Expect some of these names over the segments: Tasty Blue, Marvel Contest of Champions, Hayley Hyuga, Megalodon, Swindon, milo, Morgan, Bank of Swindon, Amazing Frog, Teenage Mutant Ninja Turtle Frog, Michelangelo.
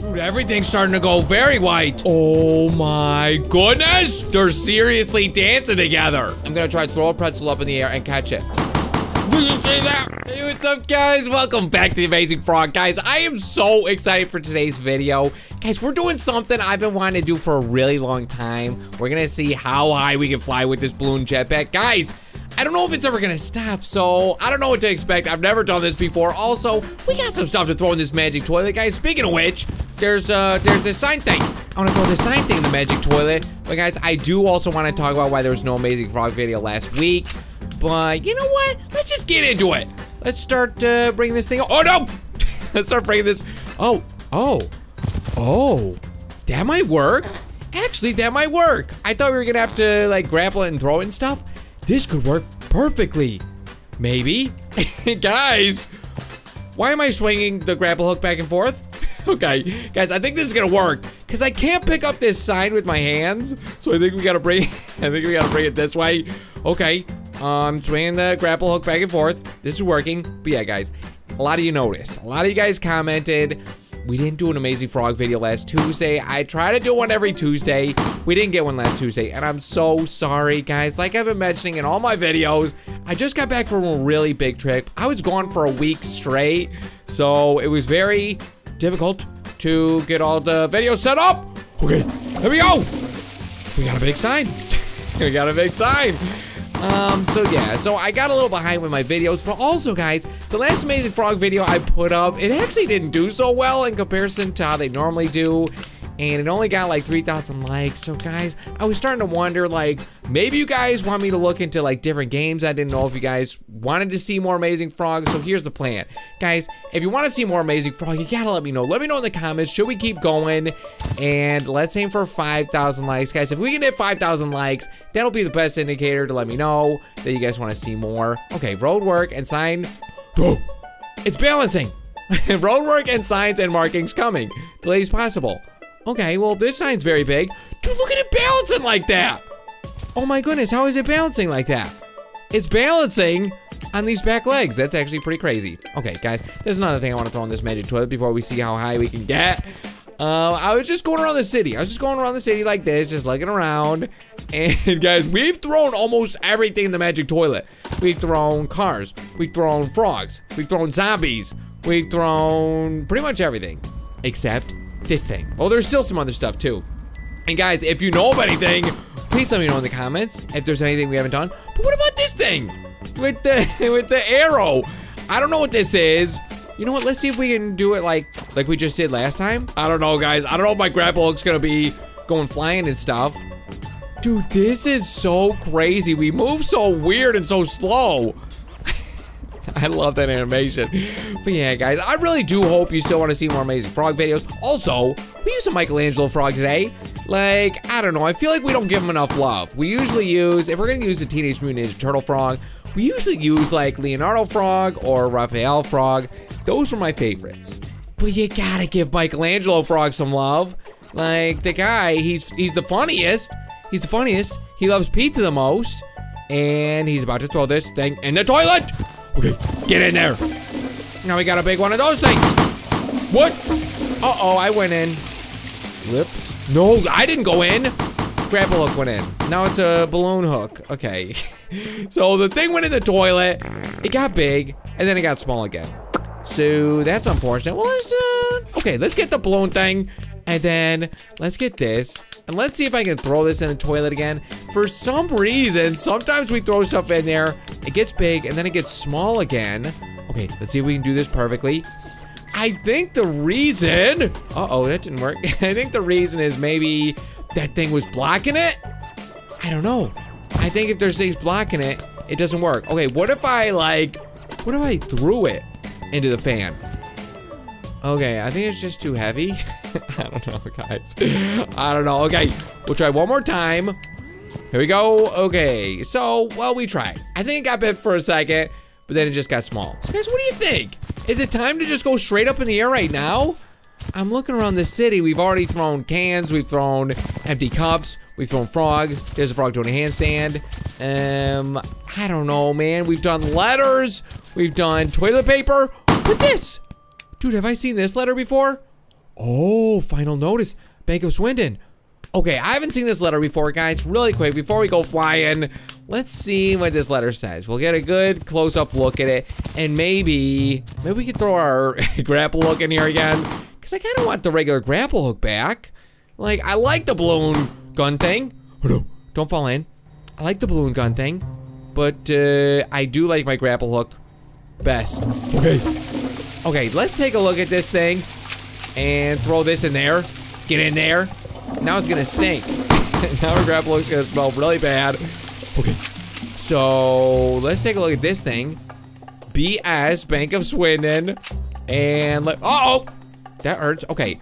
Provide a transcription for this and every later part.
Dude, everything's starting to go very white. Oh my goodness. They're seriously dancing together. I'm gonna try to throw a pretzel up in the air and catch it. Hey, what's up, guys? Welcome back to the Amazing Frog. Guys, I am so excited for today's video. Guys, we're doing something I've been wanting to do for a really long time. We're gonna see how high we can fly with this balloon jetpack. Guys, I don't know if it's ever gonna stop, so I don't know what to expect. I've never done this before. Also, we got some stuff to throw in this magic toilet, guys. Speaking of which, there's this sign thing. I wanna throw this sign thing in the magic toilet. But guys, I do also wanna talk about why there was no Amazing Frog video last week. But you know what? Let's just get into it. Let's start bringing this thing. Oh no! Let's start bringing this. Oh. That might work. Actually, that might work. I thought we were gonna have to like grapple it and throw it and stuff. This could work perfectly. Maybe. Guys, why am I swinging the grapple hook back and forth? Okay, guys, I think this is gonna work because I can't pick up this sign with my hands. So I think we gotta bring. I think we gotta bring it this way. Okay. I'm swinging the grapple hook back and forth. This is working. But yeah, guys, a lot of you noticed. A lot of you guys commented. We didn't do an Amazing Frog video last Tuesday. I try to do one every Tuesday. We didn't get one last Tuesday, and I'm so sorry, guys. Like I've been mentioning in all my videos, I just got back from a really big trip. I was gone for a week straight, so it was very difficult to get all the videos set up. Okay, here we go. We got a big sign. We got a big sign. So yeah, so I got a little behind with my videos, but also guys, the last Amazing Frog video I put up, it actually didn't do so well in comparison to how they normally do, and it only got like 3,000 likes. So guys, I was starting to wonder, like, maybe you guys want me to look into like different games. I didn't know if you guys wanted to see more Amazing Frog, so here's the plan. Guys, if you want to see more Amazing Frog, you gotta let me know. Let me know in the comments, should we keep going? And let's aim for 5,000 likes. Guys, if we can hit 5,000 likes, that'll be the best indicator to let me know that you guys want to see more. Okay, road work and sign. Oh, it's balancing. Road work and signs and markings coming. Delays possible. Okay, well, this sign's very big. Dude, look at it balancing like that. Oh my goodness, how is it balancing like that? It's balancing on these back legs. That's actually pretty crazy. Okay, guys, there's another thing I want to throw in this magic toilet before we see how high we can get. I was just going around the city. I was just going around the city like this, just looking around. And guys, we've thrown almost everything in the magic toilet. We've thrown cars. We've thrown frogs. We've thrown zombies. We've thrown pretty much everything except this thing. Oh, there's still some other stuff too. And guys, if you know of anything, please let me know in the comments if there's anything we haven't done. But what about this thing with the arrow? I don't know what this is. You know what? Let's see if we can do it like we just did last time. I don't know, guys. I don't know if my grapple hook's gonna be going flying and stuff. Dude, this is so crazy. We move so weird and so slow. I love that animation. But yeah, guys, I really do hope you still want to see more Amazing Frog videos. Also, we used a Michelangelo frog today. Like, I don't know. I feel like we don't give him enough love. We usually use, if we're going to use a Teenage Mutant Ninja Turtle Frog, we usually use, like, Leonardo Frog or Raphael Frog. Those were my favorites. But you gotta give Michelangelo Frog some love. Like, the guy, he's the funniest. He's the funniest. He loves pizza the most. And he's about to throw this thing in the toilet. Okay, get in there. Now we got a big one of those things. What? Uh-oh, I went in. Whoops. No, I didn't go in. Grapple hook went in. Now it's a balloon hook. Okay. So the thing went in the toilet. It got big, and then it got small again. So that's unfortunate. Well, let's, okay, let's get the balloon thing, and then let's get this. And let's see if I can throw this in the toilet again. For some reason, sometimes we throw stuff in there, it gets big, and then it gets small again. Okay, let's see if we can do this perfectly. I think the reason... Uh-oh, that didn't work. I think the reason is maybe that thing was blocking it? I don't know. I think if there's things blocking it, it doesn't work. Okay, what if I, like... What if I threw it into the fan? Okay, I think it's just too heavy. I don't know, guys. I don't know. Okay, we'll try one more time. Here we go. Okay, so, well, we tried. I think it got big for a second, but then it just got small. So, guys, what do you think? Is it time to just go straight up in the air right now? I'm looking around the city. We've already thrown cans. We've thrown empty cups. We've thrown frogs. There's a frog doing a handstand. I don't know, man. We've done letters. We've done toilet paper. What's this? Dude, have I seen this letter before? Oh, final notice. Bank of Swindon. Okay, I haven't seen this letter before, guys. Really quick, before we go flying, let's see what this letter says. We'll get a good close-up look at it, and maybe we can throw our grapple hook in here again, because I kind of want the regular grapple hook back. Like, I like the balloon gun thing. Don't fall in. I like the balloon gun thing, but I do like my grapple hook best. Okay. Okay, let's take a look at this thing, and throw this in there. Get in there. Now it's gonna stink. Now our grapple hook's gonna smell really bad. Okay. So let's take a look at this thing. BS Bank of Swindon. And let oh! That hurts. Okay.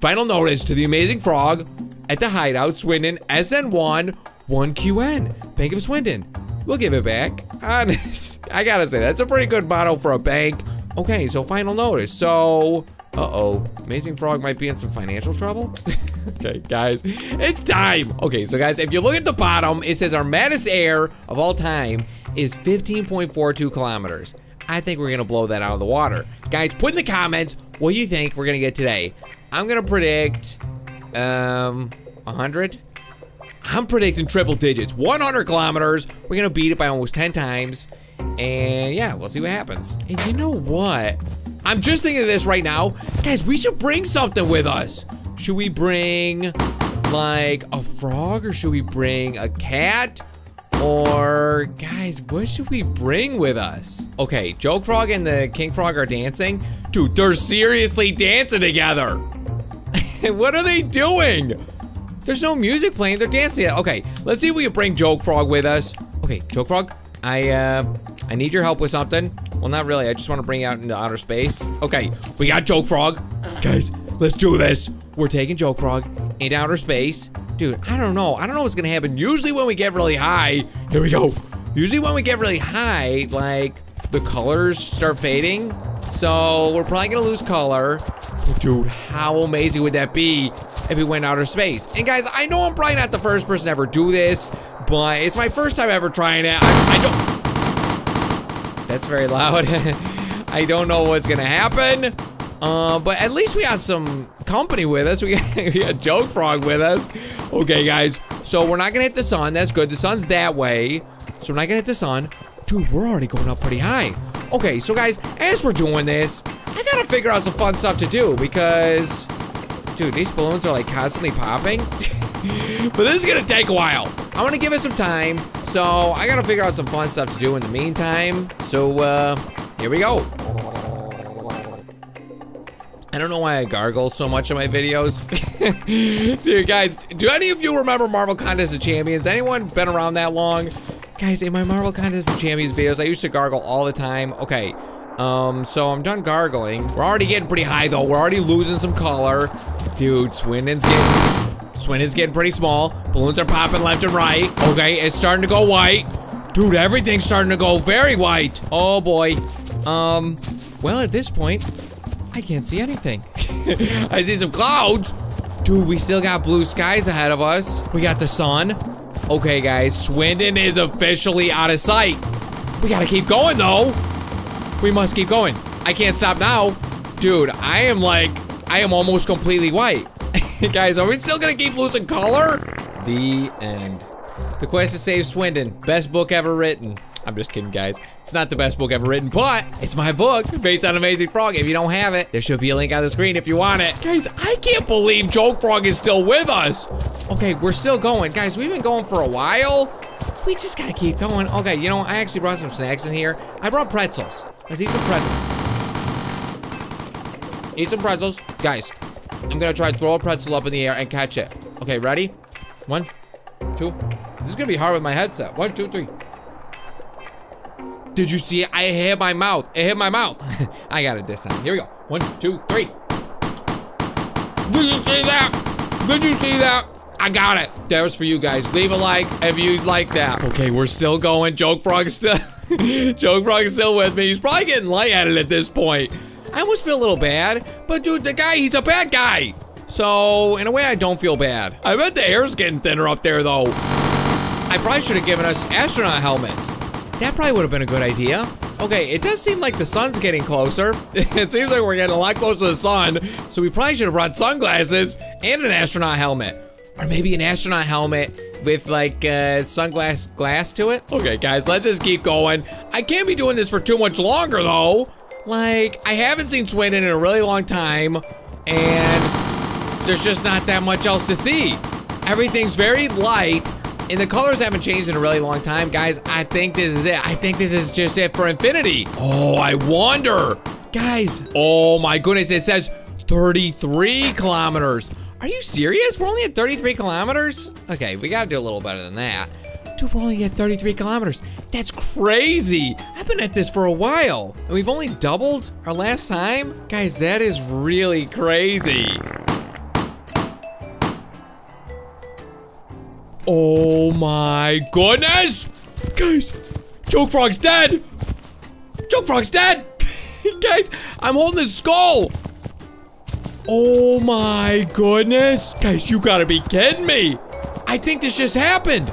Final notice to the amazing frog at the hideout, Swindon, SN1 1QN. Bank of Swindon. We'll give it back. Honest. I gotta say, that's a pretty good motto for a bank. Okay, so final notice. So uh-oh. Amazing Frog might be in some financial trouble. Okay, guys. It's time! Okay, so guys, if you look at the bottom, it says our maddest air of all time is 15.42 kilometers. I think we're gonna blow that out of the water. Guys, put in the comments what you think we're gonna get today. I'm gonna predict 100. I'm predicting triple digits. 100 kilometers. We're gonna beat it by almost 10 times. And yeah, we'll see what happens. And you know what? I'm just thinking of this right now. Guys, we should bring something with us. Should we bring, like, a frog? Or should we bring a cat? Or, guys, what should we bring with us? Okay, Joke Frog and the King Frog are dancing. Dude, they're seriously dancing together. What are they doing? There's no music playing. They're dancing. Okay, let's see if we can bring Joke Frog with us. Okay, Joke Frog, I need your help with something. Well, not really. I just want to bring it out into outer space. Okay, we got Joke Frog. Guys, let's do this. We're taking Joke Frog into outer space. Dude, I don't know. I don't know what's going to happen. Usually when we get really high, here we go. Usually when we get really high, like, the colors start fading. So we're probably going to lose color. Dude, how amazing would that be if we went outer space? And guys, I know I'm probably not the first person to ever do this, but it's my first time ever trying it. I don't... That's very loud. I don't know what's gonna happen, but at least we got some company with us. We got Joke Frog with us. Okay, guys. So we're not gonna hit the sun. That's good. The sun's that way, so we're not gonna hit the sun. Dude, we're already going up pretty high. Okay, so guys, as we're doing this, I gotta figure out some fun stuff to do because, dude, these balloons are like constantly popping. But this is gonna take a while. I wanna give it some time. So I gotta figure out some fun stuff to do in the meantime. So here we go. I don't know why I gargle so much in my videos. Dude, guys, do any of you remember Marvel Contest of Champions? Anyone been around that long? Guys, in my Marvel Contest of Champions videos, I used to gargle all the time. Okay, so I'm done gargling. We're already getting pretty high though. We're already losing some color. Dude, Swindon's getting pretty small. Balloons are popping left and right. Okay, it's starting to go white. Dude, everything's starting to go very white. Oh boy. Well, at this point, I can't see anything. I see some clouds. Dude, we still got blue skies ahead of us. We got the sun. Okay, guys, Swindon is officially out of sight. We gotta keep going though. We must keep going. I can't stop now. Dude, I am almost completely white. Guys, are we still gonna keep losing color? The end. The quest to save Swindon. Best book ever written. I'm just kidding, guys. It's not the best book ever written, but it's my book based on Amazing Frog. If you don't have it, there should be a link on the screen if you want it. Guys, I can't believe Joke Frog is still with us. Okay, we're still going. Guys, we've been going for a while. We just gotta keep going. Okay, you know, I actually brought some snacks in here. I brought pretzels. Let's eat some pretzels. Eat some pretzels. Guys, I'm gonna try to throw a pretzel up in the air and catch it. Okay, ready? 1, 2. This is gonna be hard with my headset. 1, 2, 3. Did you see it? I hit my mouth. It hit my mouth. I got it this time. Here we go. 1, 2, 3. Did you see that? Did you see that? I got it. That was for you guys. Leave a like if you like that. Okay, we're still going. Joke Frog's still with me. He's probably getting lightheaded at this point. I almost feel a little bad, but dude, the guy, he's a bad guy. So, in a way, I don't feel bad. I bet the air's getting thinner up there, though. I probably should have given us astronaut helmets. That probably would have been a good idea. Okay, it does seem like the sun's getting closer. It seems like we're getting a lot closer to the sun, so we probably should have brought sunglasses and an astronaut helmet. Or maybe an astronaut helmet with like sunglass glass to it. Okay, guys, let's just keep going. I can't be doing this for too much longer though. Like, I haven't seen Swindon in a really long time, and there's just not that much else to see. Everything's very light, and the colors haven't changed in a really long time. Guys, I think this is it. I think this is just it for infinity. Oh, I wonder. Guys, oh my goodness, it says 33 kilometers. Are you serious? We're only at 33 kilometers? Okay, we gotta do a little better than that. Dude, we're only at 33 kilometers. That's crazy. I've been at this for a while, and we've only doubled our last time? Guys, that is really crazy. Oh my goodness! Guys, Joke Frog's dead! Joke Frog's dead! Guys, I'm holding his skull! Oh my goodness! Guys, you gotta be kidding me! I think this just happened!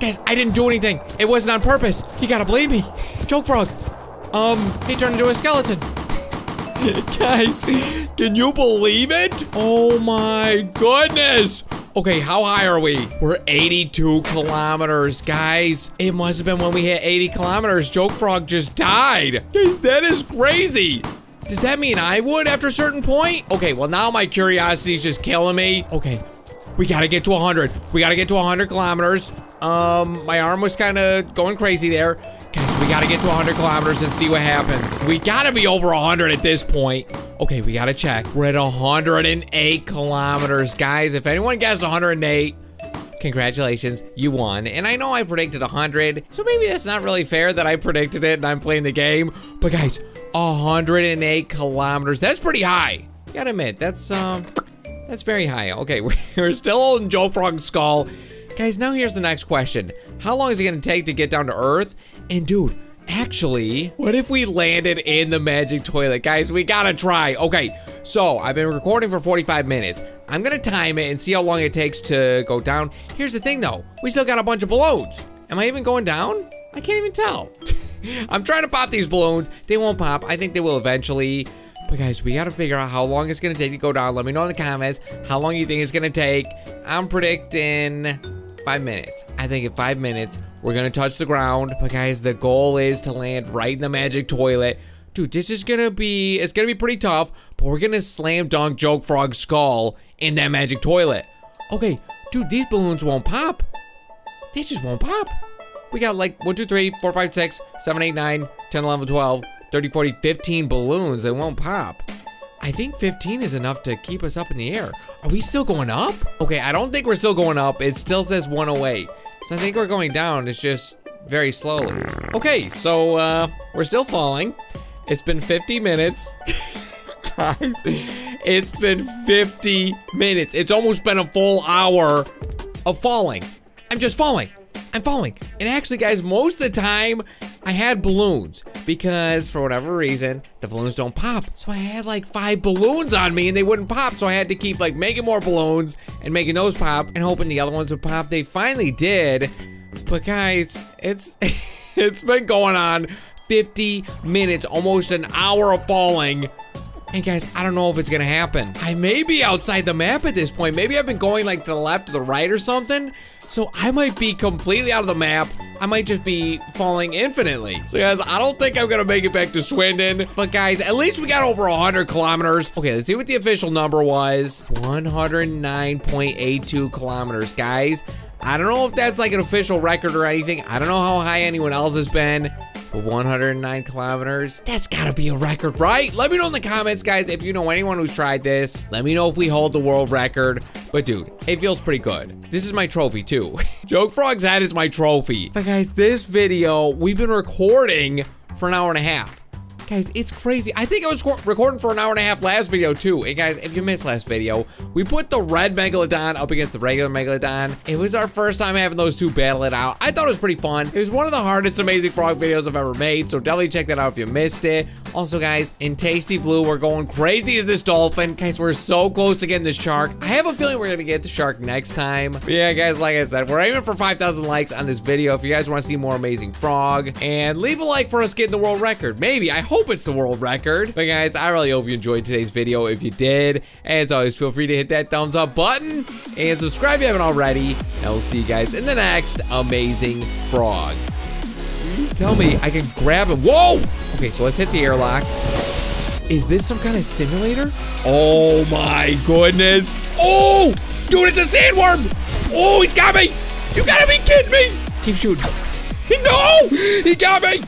Guys, I didn't do anything. It wasn't on purpose. You gotta believe me. Joke Frog, he turned into a skeleton. Guys, can you believe it? Oh my goodness! Okay, how high are we? We're 82 kilometers, guys. It must have been when we hit 80 kilometers. Joke Frog just died. Guys, that is crazy. Does that mean I would after a certain point? Okay, well now my curiosity's just killing me. Okay, we gotta get to 100. We gotta get to 100 kilometers. My arm was kinda going crazy there. Guys, we gotta get to 100 kilometers and see what happens. We gotta be over 100 at this point. Okay, we gotta check. We're at 108 kilometers, guys. If anyone guessed 108, congratulations, you won. And I know I predicted 100, so maybe that's not really fair that I predicted it and I'm playing the game. But guys, 108 kilometers, that's pretty high. You gotta admit, that's very high. Okay, we're still holding Joe Frog's skull. Guys, now here's the next question. How long is it gonna take to get down to Earth? And dude, actually, what if we landed in the magic toilet? Guys, we gotta try. Okay, so I've been recording for 45 minutes. I'm gonna time it and see how long it takes to go down. Here's the thing though, we still got a bunch of balloons. Am I even going down? I can't even tell. I'm trying to pop these balloons. They won't pop. I think they will eventually. But guys, we gotta figure out how long it's gonna take to go down. Let me know in the comments how long you think it's gonna take. I'm predicting 5 minutes. I think in 5 minutes, we're gonna touch the ground. But guys, the goal is to land right in the magic toilet. Dude, this is gonna be, it's gonna be pretty tough, but we're gonna slam dunk Joke Frog's skull in that magic toilet. Okay, dude, these balloons won't pop. They just won't pop. We got like 1, 2, 3, 4, 5, 6, 7, 8, 9, 10, 11, 12, 30, 40, 15 balloons that won't pop. I think 15 is enough to keep us up in the air. Are we still going up? Okay, I don't think we're still going up. It still says 108. So I think we're going down. It's just very slowly. Okay, so we're still falling. It's been 50 minutes. Guys, it's been 50 minutes. It's almost been a full hour of falling. I'm just falling. I'm falling. And actually, guys, most of the time, I had balloons because for whatever reason, the balloons don't pop. So I had like 5 balloons on me and they wouldn't pop. So I had to keep like making more balloons and making those pop and hoping the other ones would pop. They finally did. But guys, it's been going on 50 minutes, almost an hour of falling. And guys, I don't know if it's gonna happen. I may be outside the map at this point. Maybe I've been going like to the left or the right or something. So I might be completely out of the map. I might just be falling infinitely. So guys, I don't think I'm gonna make it back to Swindon. But guys, at least we got over 100 kilometers. Okay, let's see what the official number was. 109.82 kilometers, guys. I don't know if that's like an official record or anything. I don't know how high anyone else has been. 109 kilometers. That's gotta be a record, right? Let me know in the comments, guys, if you know anyone who's tried this. Let me know if we hold the world record. But dude, it feels pretty good. This is my trophy too. Joke Frog's head is my trophy. But guys, this video, we've been recording for an hour and a half. Guys, it's crazy. I think I was recording for an hour and a half last video too. And guys, if you missed last video, we put the red Megalodon up against the regular Megalodon. It was our first time having those two battle it out. I thought it was pretty fun. It was one of the hardest Amazing Frog videos I've ever made, so definitely check that out if you missed it. Also, guys, in Tasty Blue, we're going crazy as this dolphin. Guys, we're so close to getting the shark. I have a feeling we're gonna get the shark next time. But yeah, guys, like I said, we're aiming for 5,000 likes on this video if you guys wanna see more Amazing Frog. And leave a like for us getting the world record. Maybe, I hope it's the world record. But guys, I really hope you enjoyed today's video. If you did, as always, feel free to hit that thumbs up button and subscribe if you haven't already. And we'll see you guys in the next Amazing Frog. Please tell me I can grab him. Whoa! Okay, so let's hit the airlock. Is this some kind of simulator? Oh my goodness. Oh! Dude, it's a sandworm! Oh, he's got me! You gotta be kidding me! Keep shooting. No! He got me!